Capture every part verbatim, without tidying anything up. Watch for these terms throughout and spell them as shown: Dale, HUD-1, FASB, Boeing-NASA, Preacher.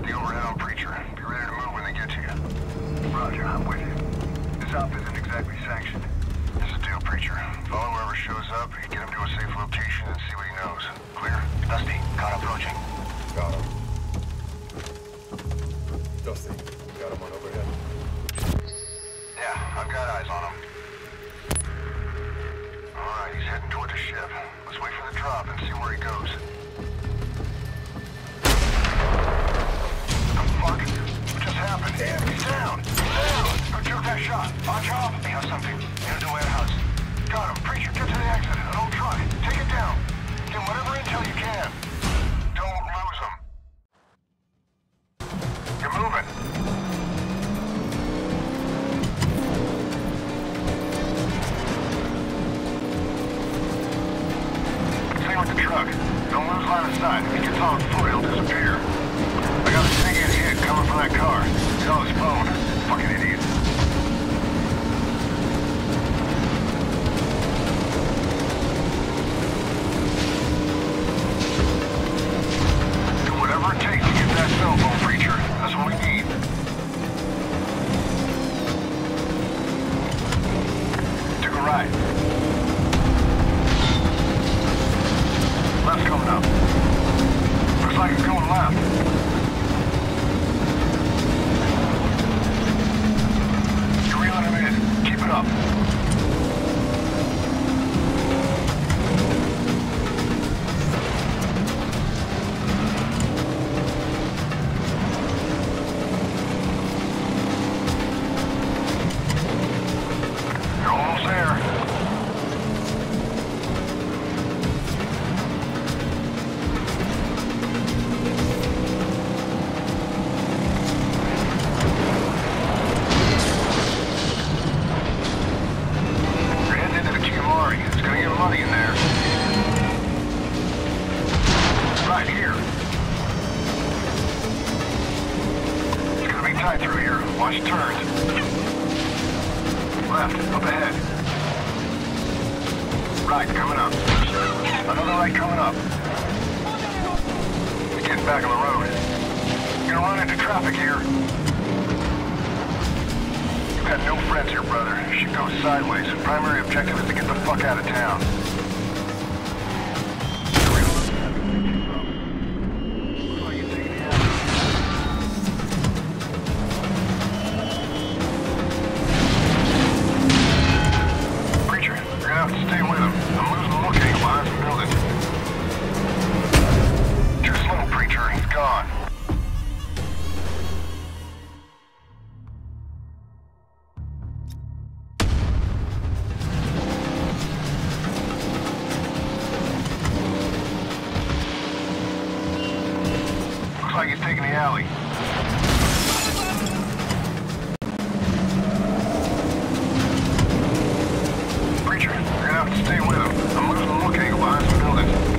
got the overhead on Preacher. Be ready to move when they get to you. Roger, I'm with you. This op isn't exactly sanctioned. This is Dale, Preacher. Follow whoever shows up, get him to a safe location, and see what he knows. Clear. Dusty, got approaching. Got him. Dusty, got him on overhead. Yeah, I've got eyes on him. Alright, he's heading toward the ship. Let's wait for the drop and see where he goes. What the fuck? What just happened? Damn, he's down! He's down! I took that shot. On job? They have something. In the warehouse. Got him. Preacher, get to the exit. An old truck. Take it down. Get whatever intel you can. Don't lose him. You're moving. With the truck. Don't lose line of sight. If you get on foot, he'll disappear. I got a stinging hit coming from that car. It's on his phone. Fucking idiot. Do whatever it takes to get that cell phone, Preacher. That's what we need. Took a ride. Coming up. Looks like it's going left. You're reeling him in. Keep it up. You're almost there. Through here. Watch turns. Left. Up ahead. Right. Coming up. Another right coming up. He's getting back on the road. Gonna run into traffic here. You've got no friends here, brother. Shit goes sideways. Primary objective is to get the fuck out of town. Looks like he's taking the alley. Preacher, you're gonna have to stay with him. I'm losing the look angle behind some buildings.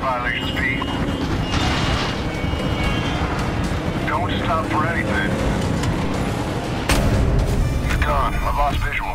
violation speed. Don't stop for anything. It's gone. I've lost visual.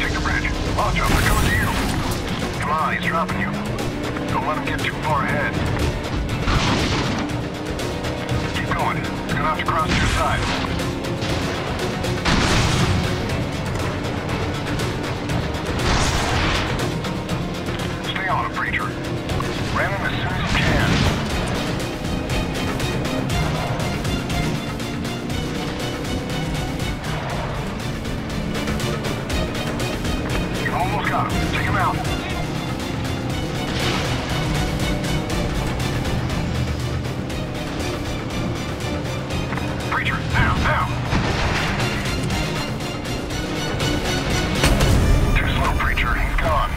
Take the bridge. Watch out, they're coming to you. Come on, he's dropping you. Don't let him get too far ahead. Keep going. He's gonna have to cross to your side. Preacher. Ram him as soon as you can. You've almost got him. Take him out. Preacher, now, now! Too slow, Preacher. He's gone.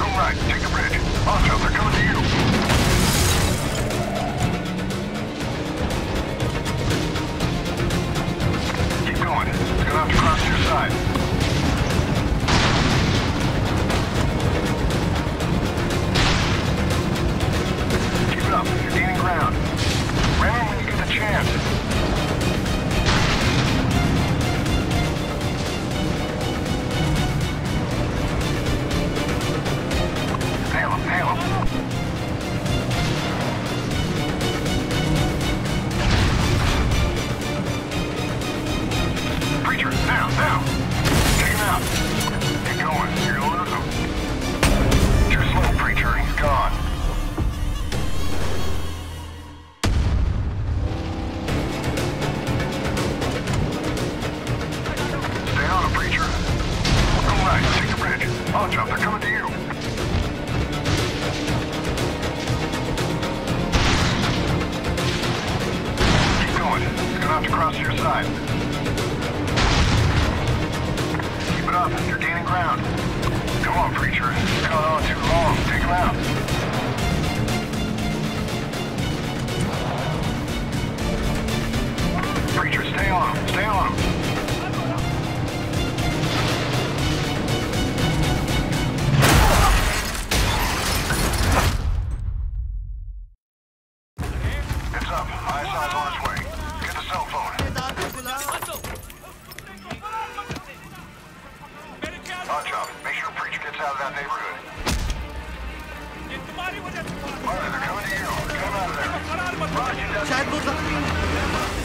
Alright, they're coming to you. Get them out of there. Roger, that's...